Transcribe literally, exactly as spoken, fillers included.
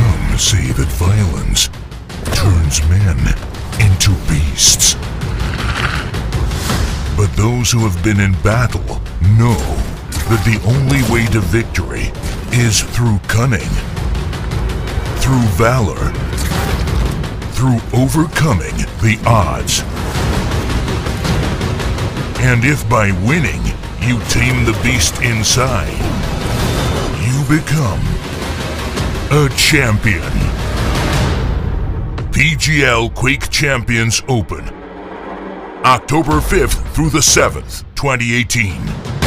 Some say that violence turns men into beasts. But those who have been in battle know that the only way to victory is through cunning, through valor, through overcoming the odds. And if by winning you tame the beast inside, you become a champion. P G L Quake Champions Open, October fifth through the seventh, twenty eighteen.